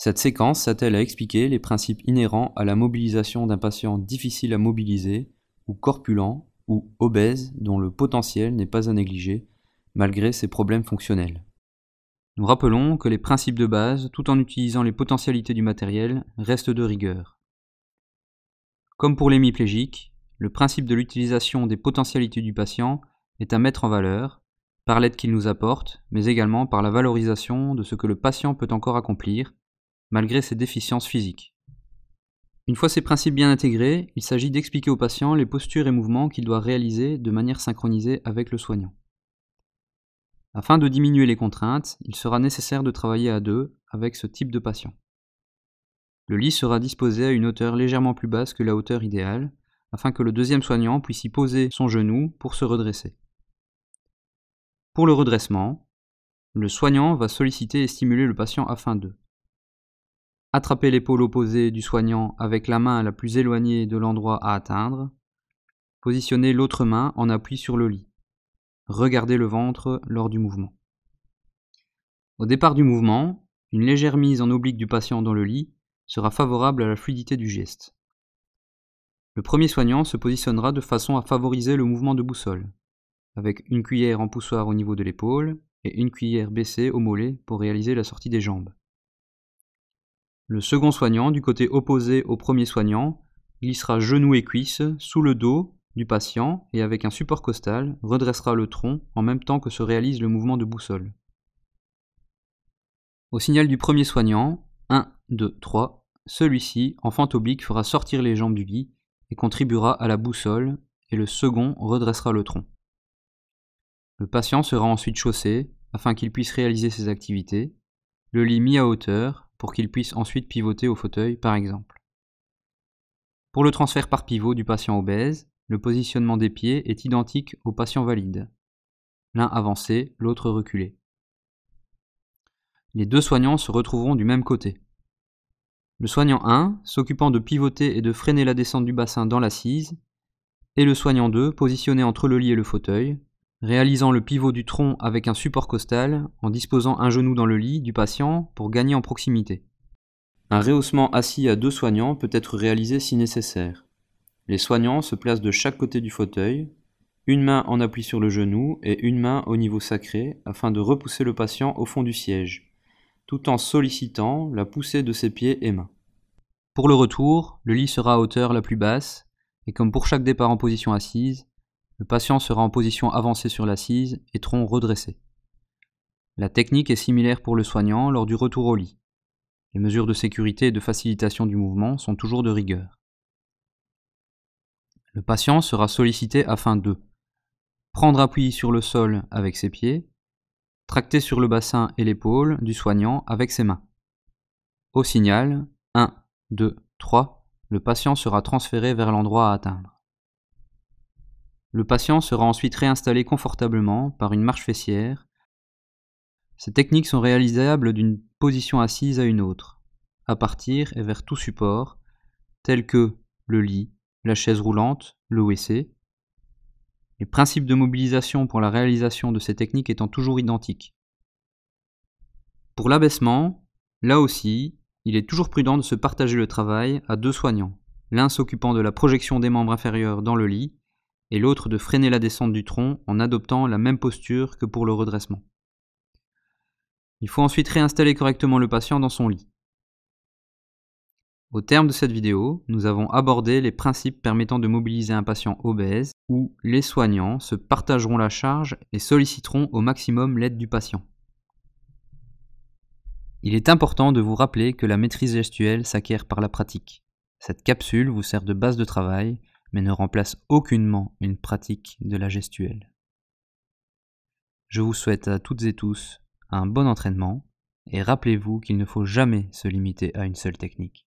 Cette séquence s'attelle à expliquer les principes inhérents à la mobilisation d'un patient difficile à mobiliser ou corpulent ou obèse dont le potentiel n'est pas à négliger malgré ses problèmes fonctionnels. Nous rappelons que les principes de base, tout en utilisant les potentialités du matériel, restent de rigueur. Comme pour l'hémiplégique, le principe de l'utilisation des potentialités du patient est à mettre en valeur, par l'aide qu'il nous apporte, mais également par la valorisation de ce que le patient peut encore accomplir, malgré ses déficiences physiques. Une fois ces principes bien intégrés, il s'agit d'expliquer au patient les postures et mouvements qu'il doit réaliser de manière synchronisée avec le soignant. Afin de diminuer les contraintes, il sera nécessaire de travailler à deux avec ce type de patient. Le lit sera disposé à une hauteur légèrement plus basse que la hauteur idéale, afin que le deuxième soignant puisse y poser son genou pour se redresser. Pour le redressement, le soignant va solliciter et stimuler le patient afin de attraper l'épaule opposée du soignant avec la main la plus éloignée de l'endroit à atteindre, positionner l'autre main en appui sur le lit, regarder le ventre lors du mouvement. Au départ du mouvement, une légère mise en oblique du patient dans le lit sera favorable à la fluidité du geste. Le premier soignant se positionnera de façon à favoriser le mouvement de boussole, avec une cuillère en poussoir au niveau de l'épaule et une cuillère baissée au mollet pour réaliser la sortie des jambes. Le second soignant, du côté opposé au premier soignant, glissera genoux et cuisses sous le dos du patient et avec un support costal, redressera le tronc en même temps que se réalise le mouvement de boussole. Au signal du premier soignant, 1, 2, 3, celui-ci, en fente oblique, fera sortir les jambes du lit et contribuera à la boussole, et le second redressera le tronc. Le patient sera ensuite chaussé afin qu'il puisse réaliser ses activités, le lit mis à hauteur pour qu'il puisse ensuite pivoter au fauteuil par exemple. Pour le transfert par pivot du patient obèse, le positionnement des pieds est identique au patient valide, l'un avancé, l'autre reculé. Les deux soignants se retrouveront du même côté. Le soignant 1 s'occupant de pivoter et de freiner la descente du bassin dans l'assise, et le soignant 2 positionné entre le lit et le fauteuil, réalisant le pivot du tronc avec un support costal en disposant un genou dans le lit du patient pour gagner en proximité. Un rehaussement assis à deux soignants peut être réalisé si nécessaire. Les soignants se placent de chaque côté du fauteuil, une main en appui sur le genou et une main au niveau sacré afin de repousser le patient au fond du siège, tout en sollicitant la poussée de ses pieds et mains. Pour le retour, le lit sera à hauteur la plus basse, et comme pour chaque départ en position assise, le patient sera en position avancée sur l'assise et tronc redressé. La technique est similaire pour le soignant lors du retour au lit. Les mesures de sécurité et de facilitation du mouvement sont toujours de rigueur. Le patient sera sollicité afin de prendre appui sur le sol avec ses pieds, tracté sur le bassin et l'épaule du soignant avec ses mains. Au signal, 1, 2, 3, le patient sera transféré vers l'endroit à atteindre. Le patient sera ensuite réinstallé confortablement par une marche fessière. Ces techniques sont réalisables d'une position assise à une autre, à partir et vers tout support, tels que le lit, la chaise roulante, le WC. Les principes de mobilisation pour la réalisation de ces techniques étant toujours identiques. Pour l'abaissement, là aussi, il est toujours prudent de se partager le travail à deux soignants, l'un s'occupant de la projection des membres inférieurs dans le lit et l'autre de freiner la descente du tronc en adoptant la même posture que pour le redressement. Il faut ensuite réinstaller correctement le patient dans son lit. Au terme de cette vidéo, nous avons abordé les principes permettant de mobiliser un patient obèse où les soignants se partageront la charge et solliciteront au maximum l'aide du patient. Il est important de vous rappeler que la maîtrise gestuelle s'acquiert par la pratique. Cette capsule vous sert de base de travail, mais ne remplace aucunement une pratique de la gestuelle. Je vous souhaite à toutes et tous un bon entraînement et rappelez-vous qu'il ne faut jamais se limiter à une seule technique.